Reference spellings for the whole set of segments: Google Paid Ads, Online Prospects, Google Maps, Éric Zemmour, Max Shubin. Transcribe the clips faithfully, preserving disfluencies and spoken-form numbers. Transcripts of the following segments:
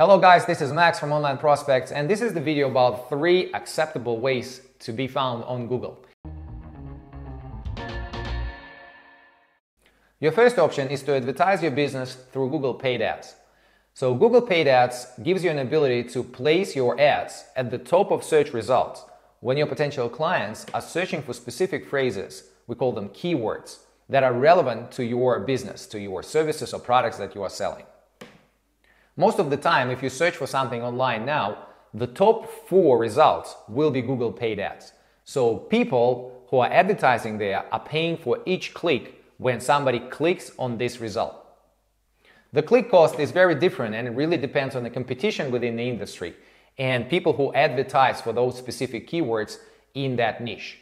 Hello guys, this is Max from Online Prospects, and this is the video about three acceptable ways to be found on Google. Your first option is to advertise your business through Google Paid Ads. So Google Paid Ads gives you an ability to place your ads at the top of search results when your potential clients are searching for specific phrases, we call them keywords, that are relevant to your business, to your services or products that you are selling. Most of the time, if you search for something online now, the top four results will be Google Paid Ads. So people who are advertising there are paying for each click when somebody clicks on this result. The click cost is very different, and it really depends on the competition within the industry and people who advertise for those specific keywords in that niche.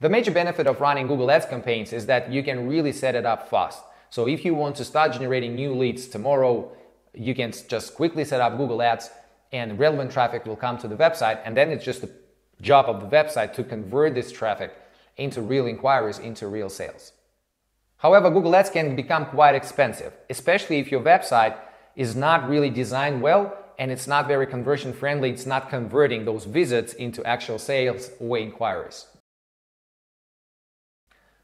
The major benefit of running Google Ads campaigns is that you can really set it up fast. So if you want to start generating new leads tomorrow, you can just quickly set up Google Ads and relevant traffic will come to the website, and then it's just the job of the website to convert this traffic into real inquiries, into real sales. However, Google Ads can become quite expensive, especially if your website is not really designed well and it's not very conversion friendly, it's not converting those visits into actual sales or inquiries.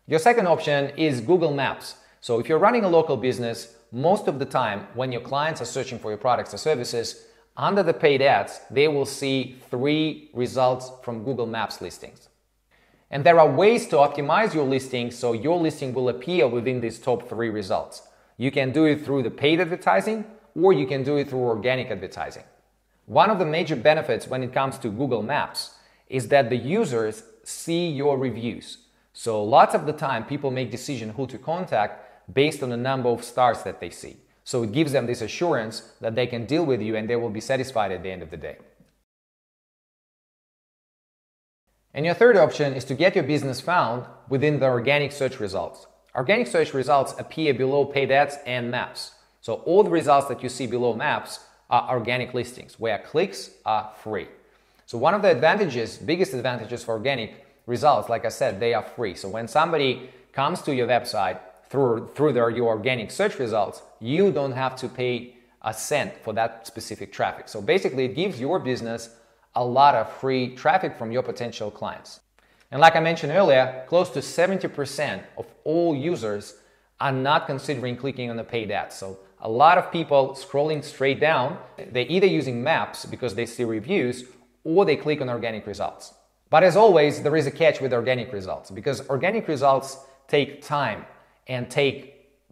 Your second option is Google Maps. So if you're running a local business, most of the time when your clients are searching for your products or services, under the paid ads, they will see three results from Google Maps listings. And there are ways to optimize your listing so your listing will appear within these top three results. You can do it through the paid advertising, or you can do it through organic advertising. One of the major benefits when it comes to Google Maps is that the users see your reviews. So lots of the time people make decisions who to contact based on the number of stars that they see. So it gives them this assurance that they can deal with you and they will be satisfied at the end of the day. And your third option is to get your business found within the organic search results. Organic search results appear below paid ads and maps. So all the results that you see below maps are organic listings where clicks are free. So one of the advantages, biggest advantages for organic results, like I said, they are free. So when somebody comes to your website, Through, through their, your organic search results, you don't have to pay a cent for that specific traffic. So basically it gives your business a lot of free traffic from your potential clients. And like I mentioned earlier, close to seventy percent of all users are not considering clicking on the paid ads. So a lot of people scrolling straight down, they're either using maps because they see reviews, or they click on organic results. But as always, there is a catch with organic results, because organic results take time and take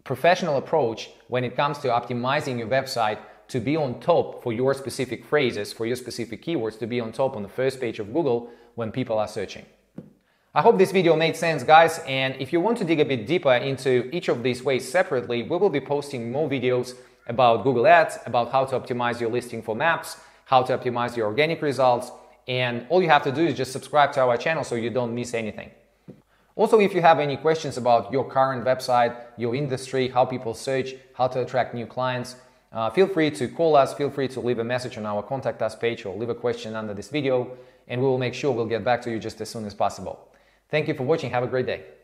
professional approach when it comes to optimizing your website to be on top for your specific phrases, for your specific keywords, to be on top on the first page of Google when people are searching. I hope this video made sense, guys, and if you want to dig a bit deeper into each of these ways separately, we will be posting more videos about Google Ads, about how to optimize your listing for maps, how to optimize your organic results, and all you have to do is just subscribe to our channel so you don't miss anything. Also, if you have any questions about your current website, your industry, how people search, how to attract new clients, uh, feel free to call us, feel free to leave a message on our Contact Us page or leave a question under this video, and we will make sure we'll get back to you just as soon as possible. Thank you for watching. Have a great day.